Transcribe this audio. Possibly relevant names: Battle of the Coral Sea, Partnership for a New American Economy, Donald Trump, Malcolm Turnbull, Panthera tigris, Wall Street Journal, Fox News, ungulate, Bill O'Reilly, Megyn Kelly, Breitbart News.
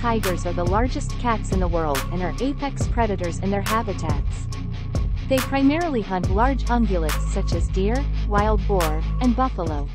tigers are the largest cats in the world and are apex predators in their habitats. They primarily hunt large ungulates such as deer, wild boar, and buffalo.